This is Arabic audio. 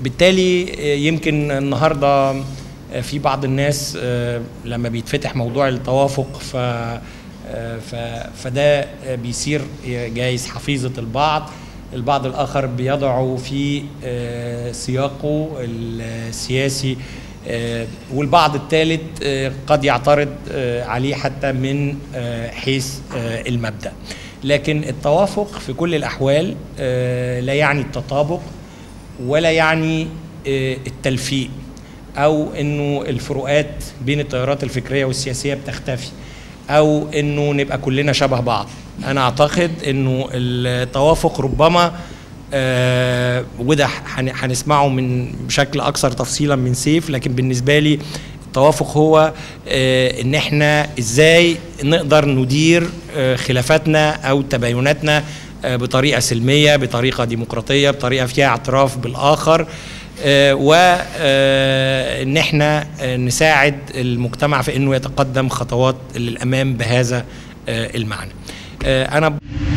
بالتالي يمكن النهارده في بعض الناس لما بيتفتح موضوع التوافق فده بيصير جايز حفيظة البعض الآخر بيضعه في سياقه السياسي، والبعض الثالث قد يعترض عليه حتى من حيث المبدأ. لكن التوافق في كل الأحوال لا يعني التطابق ولا يعني التلفيق أو أنه الفروقات بين التيارات الفكرية والسياسية بتختفي أو أنه نبقى كلنا شبه بعض. أنا أعتقد أنه التوافق ربما وده هنسمعه من بشكل أكثر تفصيلا من سيف، لكن بالنسبة لي التوافق هو أن احنا إزاي نقدر ندير خلافاتنا أو تبايناتنا بطريقة سلمية، بطريقة ديمقراطية، بطريقة فيها اعتراف بالآخر، وإن احنا نساعد المجتمع في أنه يتقدم خطوات للأمام بهذا المعنى. أنا